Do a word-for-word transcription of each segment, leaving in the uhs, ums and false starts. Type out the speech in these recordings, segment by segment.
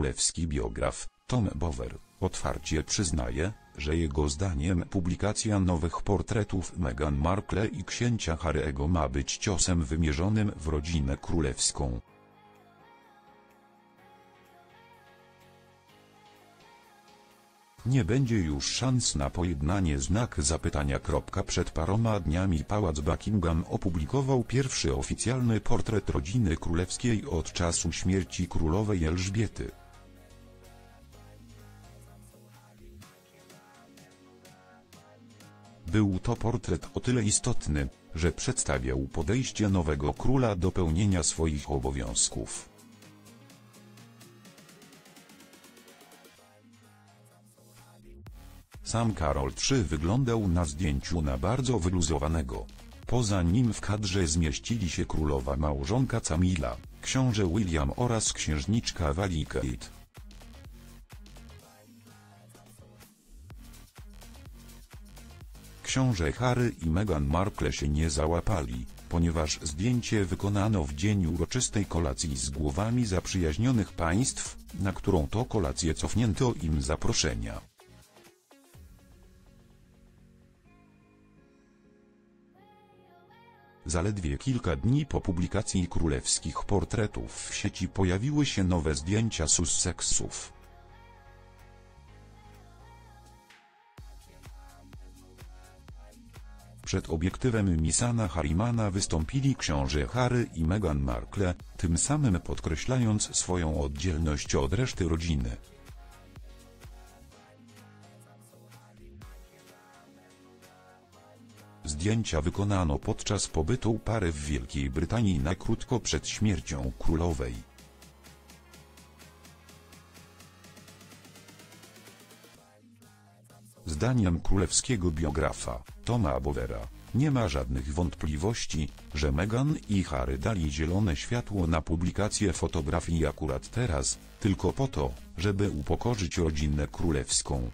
królewski biograf, Tom Bower, otwarcie przyznaje, że jego zdaniem publikacja nowych portretów Meghan Markle i księcia Harry'ego ma być ciosem wymierzonym w rodzinę królewską. Nie będzie już szans na pojednanie znak zapytania. Przed paroma dniami pałac Buckingham opublikował pierwszy oficjalny portret rodziny królewskiej od czasu śmierci królowej Elżbiety. Był to portret o tyle istotny, że przedstawiał podejście nowego króla do pełnienia swoich obowiązków. Sam Karol trzeci wyglądał na zdjęciu na bardzo wyluzowanego. Poza nim w kadrze zmieścili się królowa małżonka Camilla, książę William oraz księżniczka Walii Kate. Książę Harry i Meghan Markle się nie załapali, ponieważ zdjęcie wykonano w dzień uroczystej kolacji z głowami zaprzyjaźnionych państw, na którą to kolację cofnięto im zaproszenia. Zaledwie kilka dni po publikacji królewskich portretów w sieci pojawiły się nowe zdjęcia Sussexów. Przed obiektywem Misana Harimana wystąpili książę Harry i Meghan Markle, tym samym podkreślając swoją oddzielność od reszty rodziny. Zdjęcia wykonano podczas pobytu pary w Wielkiej Brytanii na krótko przed śmiercią królowej. Zdaniem królewskiego biografa, Toma Bowera, nie ma żadnych wątpliwości, że Meghan i Harry dali zielone światło na publikację fotografii akurat teraz, tylko po to, żeby upokorzyć rodzinę królewską.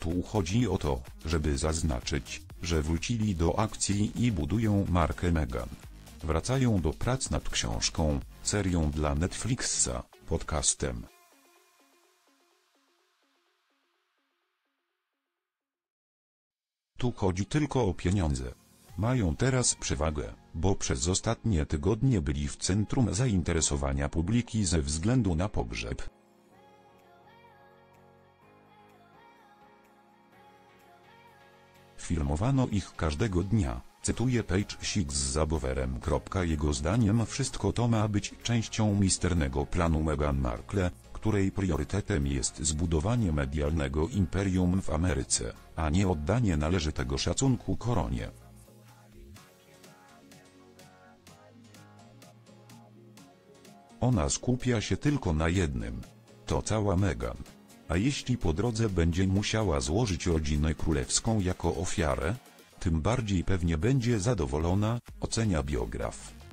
Tu chodzi o to, żeby zaznaczyć, że wrócili do akcji i budują markę Meghan. Wracają do prac nad książką, serią dla Netflixa, podcastem. Tu chodzi tylko o pieniądze. Mają teraz przewagę, bo przez ostatnie tygodnie byli w centrum zainteresowania publiki ze względu na pogrzeb. Filmowano ich każdego dnia, cytuje Page Six za Bowerem. Jego zdaniem wszystko to ma być częścią misternego planu Meghan Markle, której priorytetem jest zbudowanie medialnego imperium w Ameryce, a nie oddanie należytego szacunku koronie. Ona skupia się tylko na jednym. To cała Meghan. A jeśli po drodze będzie musiała złożyć rodzinę królewską jako ofiarę, tym bardziej pewnie będzie zadowolona, ocenia biograf.